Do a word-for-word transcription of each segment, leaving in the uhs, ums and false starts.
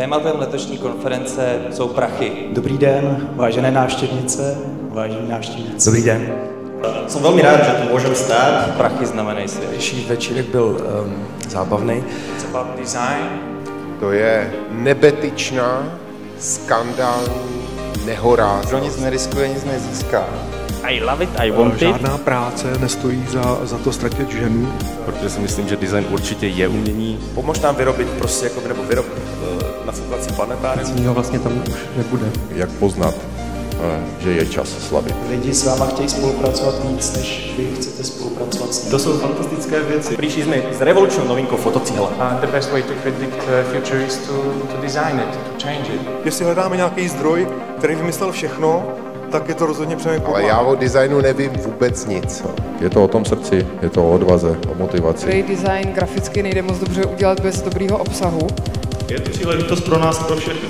Tématem letošní konference jsou prachy. Dobrý den, vážené návštěvnice, vážení návštěvníci. Dobrý den. Jsem velmi rád, že tu můžeme stát. Prachy znamenají svět. Dnešní večírek byl um, zábavný. To je nebetyčná, skandální nehoráznost. Kdo nic neriskuje, nic nezíská. I love it, I want it. Žádná práce nestojí za, za to ztratit ženu. Protože si myslím, že design určitě je umění. Pomož nám vyrobit prostě, jako, nebo vyrob na situaci planetáře. Nic vlastně tam už nebude. Jak poznat, že je čas slavit? Lidi s váma chtějí spolupracovat víc, než vy chcete spolupracovat s nimi. To jsou fantastické věci. Přišli jsme s revolučnou novinkou fotocyklu. The best way to predict the future is to, to design it, to change it. Jestli hledáme nějaký zdroj, který vymyslel všechno, tak je to rozhodně přemýšlení. Ale já o designu nevím vůbec nic. Je to o tom srdci, je to o odvaze, o motivaci. Great design graficky nejde moc dobře udělat bez dobrýho obsahu. Je to příležitost pro nás, pro všechny.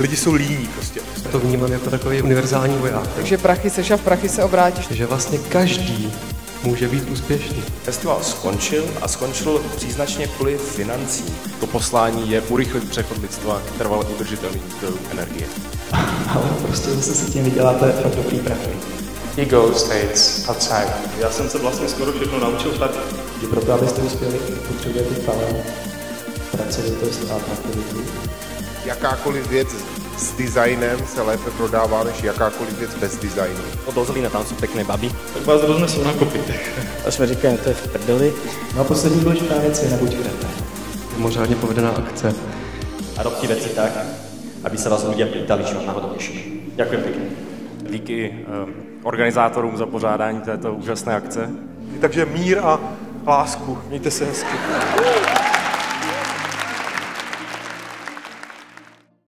Lidi jsou líní prostě. To vnímám jako takový univerzální voják. Takže prachy seš a v prachy se obrátíš. Takže vlastně každý může být úspěšný. Festival skončil a skončil příznačně kvůli financí. To poslání je urychlit přechod lidstva k trvale udržitelným zdrojům energie. Ale prostě zase si tím vyděláte fakt dobrý prachy. Ego states outside. Já jsem se vlastně skoro všechno naučil tak. Proto, abyste uspěli, potřebujete talent, pracovitost a aktivitu. Jakákoliv věc s designem se lépe prodává, než jakákoliv věc bez designu. Odlozili na tam jsou pěkné babi. Tak vás roznesou na kopytech. Až jsme říkali, to je v prdeli. No a poslední důležitá věc je nebuď hrete. Mimořádně povedená akce. A robte věci tak, aby se vás lidé pýtali, čím náhodou těší. Děkuji pěkně. Díky um, organizátorům za pořádání této úžasné akce. Takže mír a lásku. Mějte se hezky.